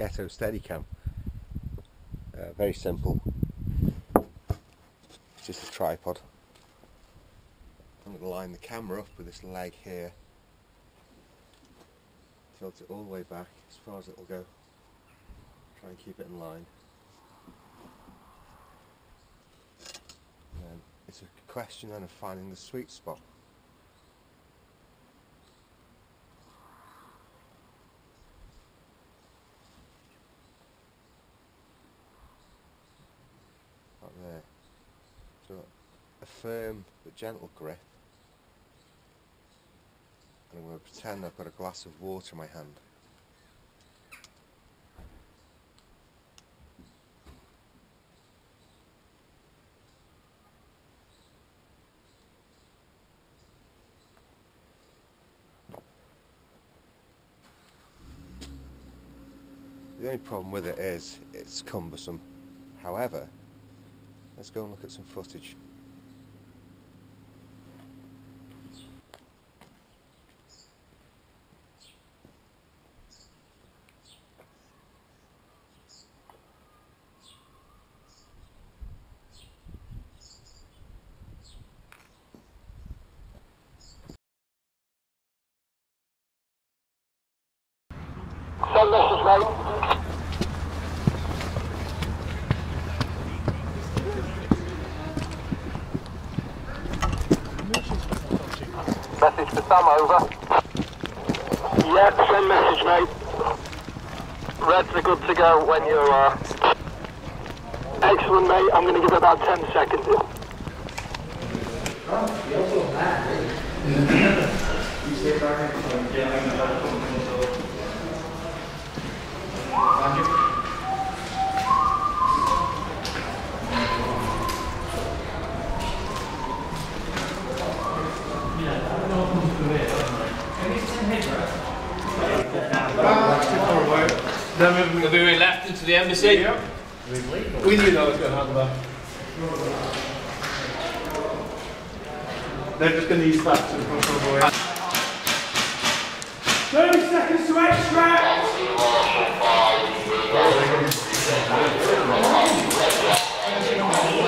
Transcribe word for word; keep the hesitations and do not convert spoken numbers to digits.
ghetto Steadycam. Uh, very simple. It's just a tripod. I'm going to line the camera up with this leg here. Tilt it all the way back as far as it will go. Try and keep it in line. And it's a question then of finding the sweet spot. There. So a firm but gentle grip, and I'm going to pretend I've got a glass of water in my hand. The only problem with it is it's cumbersome. However, let's go and look at some footage. So this is right. Message for Sam, over. Yep, send message, mate. Reds are good to go when you are. Excellent, mate. I'm going to give it about ten seconds. Then we were left into the embassy. Yep. We knew that was going to happen there. They're just going to use that to push the boy. thirty seconds to extract!